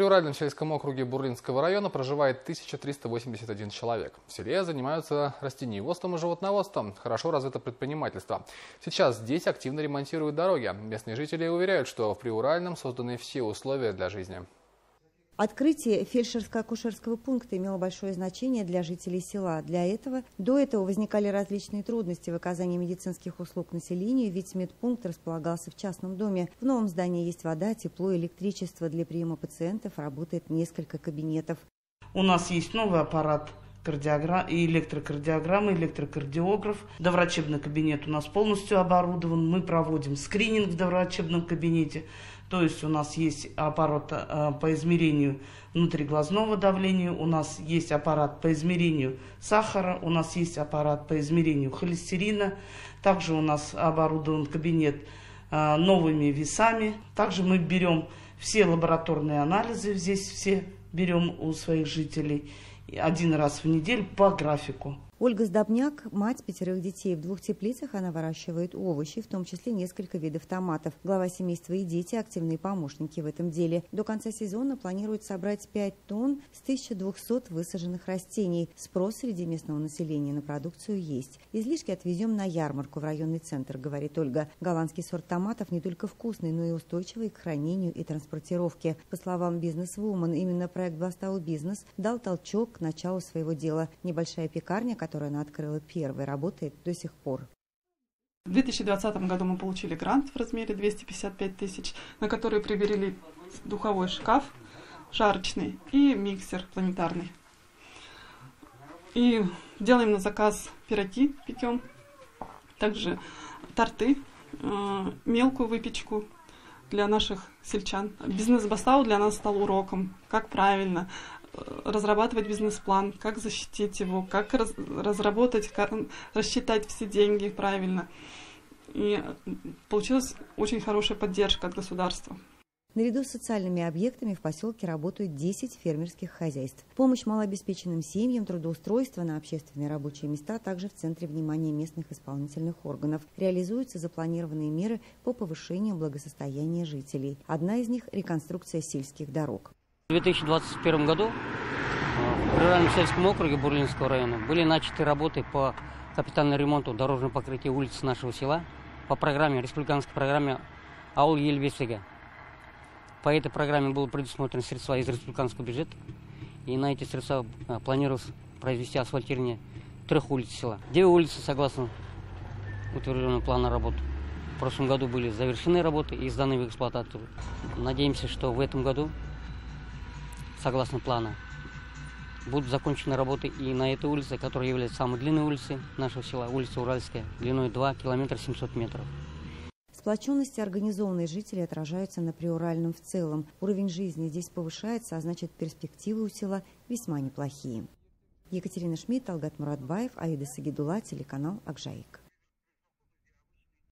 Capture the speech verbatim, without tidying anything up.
При Уральном-Сельском округе Бурлинского района проживает тысяча триста восемьдесят один человек. В селе занимаются растениеводством и животноводством. Хорошо развито предпринимательство. Сейчас здесь активно ремонтируют дороги. Местные жители уверяют, что в Приуральном созданы все условия для жизни. Открытие фельдшерско-акушерского пункта имело большое значение для жителей села. Для этого до этого возникали различные трудности в оказании медицинских услуг населению, ведь медпункт располагался в частном доме. В новом здании есть вода, тепло, электричество. Для приема пациентов работает несколько кабинетов. У нас есть новый аппарат кардиограмм, и электрокардиограммы, электрокардиограф. Доврачебный кабинет у нас полностью оборудован. Мы проводим скрининг в доврачебном кабинете. То есть у нас есть аппарат по измерению внутриглазного давления, у нас есть аппарат по измерению сахара, у нас есть аппарат по измерению холестерина. Также у нас оборудован кабинет новыми весами. Также мы берем все лабораторные анализы, здесь все берем у своих жителей один раз в неделю по графику. Ольга Сдобняк – мать пятерых детей. В двух теплицах она выращивает овощи, в том числе несколько видов томатов. Глава семейства и дети – активные помощники в этом деле. До конца сезона планируют собрать пять тонн с тысячи двухсот высаженных растений. Спрос среди местного населения на продукцию есть. Излишки отвезем на ярмарку в районный центр, говорит Ольга. Голландский сорт томатов не только вкусный, но и устойчивый к хранению и транспортировке. По словам бизнес-вумен, именно проект «Бастау Бизнес» дал толчок к началу своего дела. Небольшая пекарня, которая которую она открыла первой, работает до сих пор. В две тысячи двадцатом году мы получили грант в размере двести пятьдесят пять тысяч, на который приобрели духовой шкаф шарочный и миксер планетарный. И делаем на заказ пироги, пекем, также торты, мелкую выпечку для наших сельчан. Бизнес Бастау для нас стал уроком, как правильно разрабатывать бизнес-план, как защитить его, как раз, разработать, как рассчитать все деньги правильно. И получилась очень хорошая поддержка от государства. Наряду с социальными объектами в поселке работают десять фермерских хозяйств. Помощь малообеспеченным семьям, трудоустройство на общественные рабочие места также в центре внимания местных исполнительных органов. Реализуются запланированные меры по повышению благосостояния жителей. Одна из них – реконструкция сельских дорог. В две тысячи двадцать первом году в Приуральном-Сельском округе Бурлинского района были начаты работы по капитальному ремонту дорожного покрытия улиц нашего села по программе, республиканской программе «Аул Ельбесега». По этой программе было предусмотрено средства из республиканского бюджета, и на эти средства планировалось произвести асфальтирование трех улиц села. Две улицы, согласно утвержденному плану работ, в прошлом году были завершены работы и сданы в эксплуатацию. Надеемся, что в этом году, согласно плану, будут закончены работы и на этой улице, которая является самой длинной улицей нашего села, улица Уральская, длиной два километра семьсот метров. Сплоченности организованные жители отражаются на Приуральном в целом. Уровень жизни здесь повышается, а значит, перспективы у села весьма неплохие. Екатерина Шмидт, Алгат Муратбаев, Аида Сагидула, телеканал Акжаик.